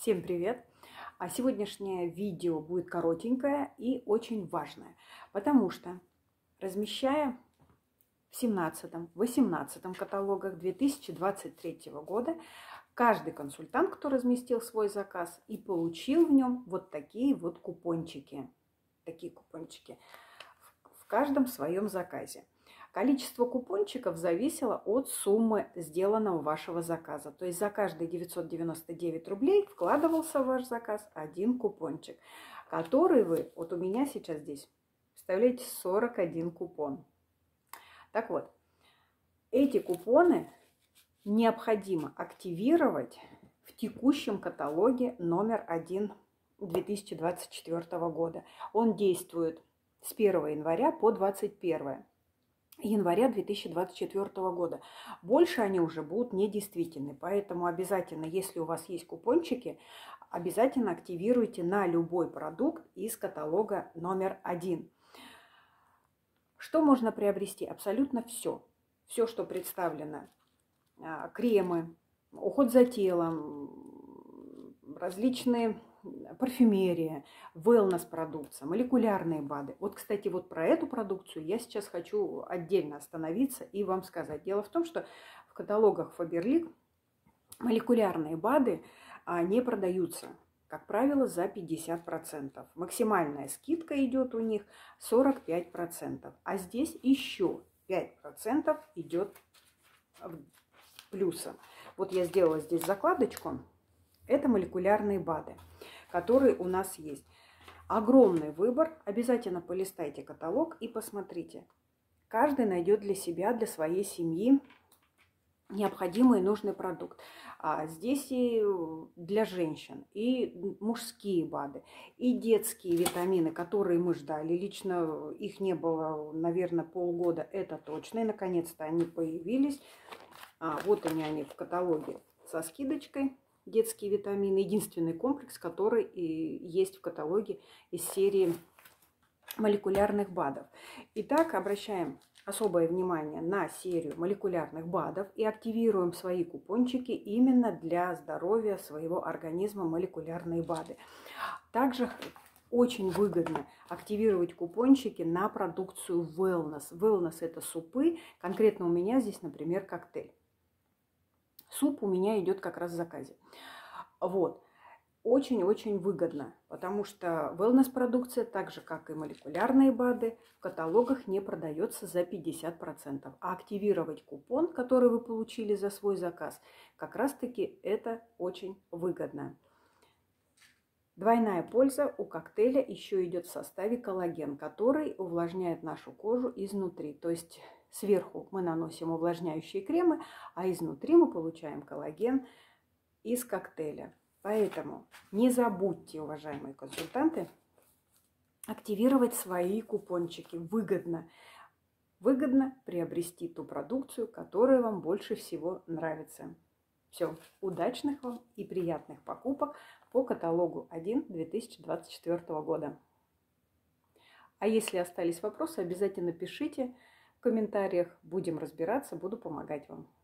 Всем привет! А сегодняшнее видео будет коротенькое и очень важное, потому что, размещая в 17-18 каталогах 2023 года, каждый консультант, кто разместил свой заказ и получил в нем вот такие вот купончики, в каждом своем заказе. Количество купончиков зависело от суммы сделанного вашего заказа. То есть за каждые 999 рублей вкладывался в ваш заказ один купончик, который вы, вот у меня сейчас здесь, представляете, 41 купон. Так вот, эти купоны необходимо активировать в текущем каталоге номер 1 2024 года. Он действует с 1 января по 21 января 2024 года. Больше они уже будут недействительны, поэтому обязательно, если у вас есть купончики, обязательно активируйте на любой продукт из каталога номер 1. Что можно приобрести? Абсолютно все. Все, что представлено. Кремы, уход за телом, различные парфюмерия, wellness-продукция, молекулярные БАДы. Вот, кстати, вот про эту продукцию я сейчас хочу отдельно остановиться и вам сказать. Дело в том, что в каталогах Faberlic молекулярные БАДы не продаются, как правило, за 50%. Максимальная скидка идет у них 45%. А здесь еще 5% идет плюсом. Вот я сделала здесь закладочку. Это молекулярные БАДы, которые у нас есть. Огромный выбор. Обязательно полистайте каталог и посмотрите. Каждый найдет для себя, для своей семьи необходимый и нужный продукт. А здесь и для женщин, и мужские БАДы, и детские витамины, которые мы ждали. Лично их не было, наверное, полгода. Это точно. И, наконец-то, они появились. Вот они в каталоге со скидочкой. Детские витамины. Единственный комплекс, который и есть в каталоге из серии молекулярных БАДов. Итак, обращаем особое внимание на серию молекулярных БАДов и активируем свои купончики именно для здоровья своего организма молекулярные БАДы. Также очень выгодно активировать купончики на продукцию Wellness. Wellness – это супы. Конкретно у меня здесь, например, коктейль. Суп у меня идет как раз в заказе. Вот. Очень-очень выгодно, потому что wellness-продукция, так же, как и молекулярные БАДы, в каталогах не продается за 50%. А активировать купон, который вы получили за свой заказ, как раз-таки это очень выгодно. Двойная польза: у коктейля еще идет в составе коллаген, который увлажняет нашу кожу изнутри. То есть сверху мы наносим увлажняющие кремы, а изнутри мы получаем коллаген из коктейля. Поэтому не забудьте, уважаемые консультанты, активировать свои купончики. Выгодно. Выгодно приобрести ту продукцию, которая вам больше всего нравится. Все. Удачных вам и приятных покупок по каталогу 1 2024 года. А если остались вопросы, обязательно пишите в комментариях. Будем разбираться, буду помогать вам.